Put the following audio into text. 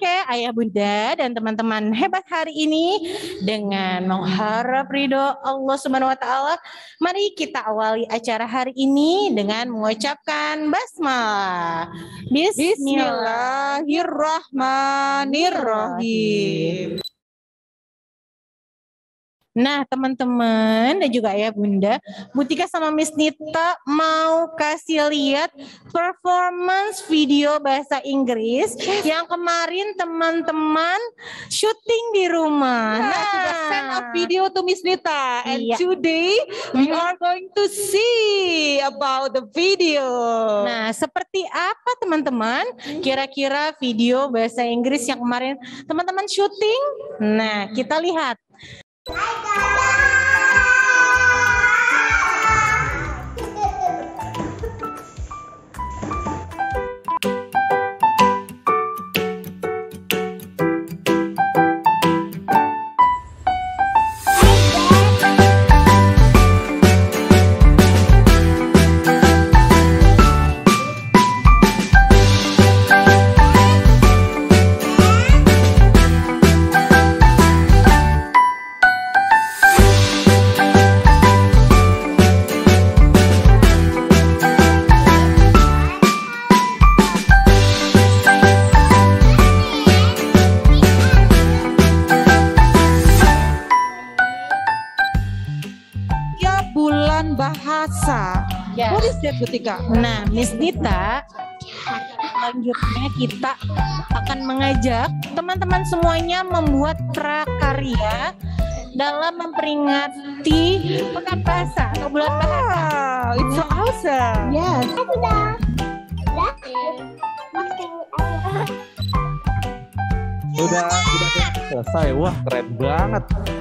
Oke, Ayah Bunda dan teman-teman hebat hari ini dengan mengharap ridho Allah Subhanahu wa taala, mari kita awali acara hari ini dengan mengucapkan basmalah. Bismillahirrahmanirrahim. Nah teman-teman dan juga Ayah Bunda, Butika sama Miss Nita mau kasih lihat performance video bahasa Inggris yang kemarin teman-teman syuting di rumah. Nah, sudah send a video to Miss Nita, and today we are going to see about the video. Nah, seperti apa teman-teman kira-kira video bahasa Inggris yang kemarin teman-teman syuting? Nah, kita lihat. Bahasa. What is that, Butika? Nah, Miss Nita, selanjutnya kita akan mengajak teman-teman semuanya membuat prakarya dalam memperingati Pekan Bahasa atau Bulan Bahasa. Wow, it's so awesome. Yes. Udah selesai. Wah, keren banget.